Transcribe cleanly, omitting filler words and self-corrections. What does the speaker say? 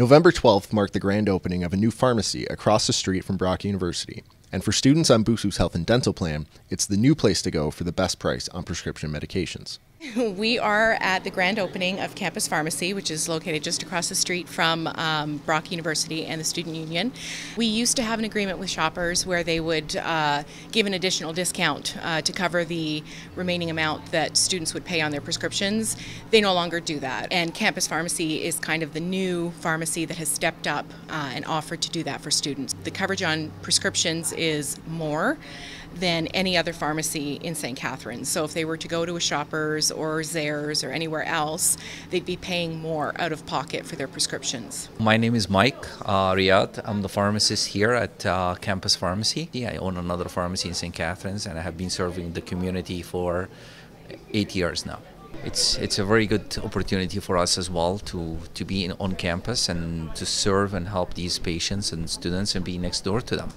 November 12th marked the grand opening of a new pharmacy across the street from Brock University. And for students on BUSU's health and dental plan, it's the new place to go for the best price on prescription medications. We are at the grand opening of Campus Pharmacy, which is located just across the street from Brock University and the Student Union. We used to have an agreement with Shoppers where they would give an additional discount to cover the remaining amount that students would pay on their prescriptions. They no longer do that, and Campus Pharmacy is kind of the new pharmacy that has stepped up and offered to do that for students. The coverage on prescriptions is more than any other pharmacy in St. Catharines. So if they were to go to a Shoppers or Zairs or anywhere else, they'd be paying more out of pocket for their prescriptions. My name is Mike Riyad. I'm the pharmacist here at Campus Pharmacy. I own another pharmacy in St. Catharines, and I have been serving the community for 8 years now. It's a very good opportunity for us as well to be on campus and to serve and help these patients and students and be next door to them.